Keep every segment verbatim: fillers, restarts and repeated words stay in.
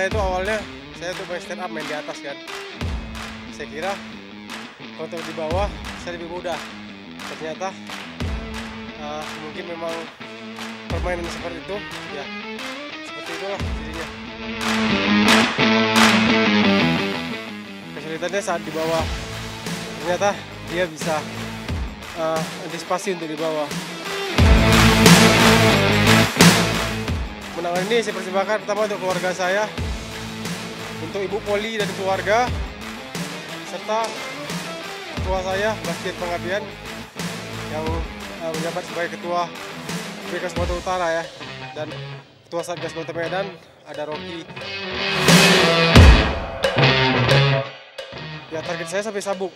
saya itu awalnya saya tuh main stand up, main di atas kan. Saya kira kalau di bawah saya lebih mudah. Ternyata uh, mungkin memang permainan seperti itu, ya seperti itulah jadinya. Kesulitannya saat di bawah, ternyata dia bisa uh, antisipasi untuk di bawah. Menangan ini saya persembahkan pertama untuk keluarga saya, untuk Ibu Poli dan keluarga, serta ketua saya, Basket Pengabdian, yang uh, menjabat sebagai ketua B K S Sumatera Utara ya, dan ketua Satgas Kota Medan ada Rocky. Ya, target saya sampai sabuk.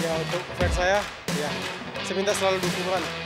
Ya, untuk fans saya, ya, saya minta selalu dukungan.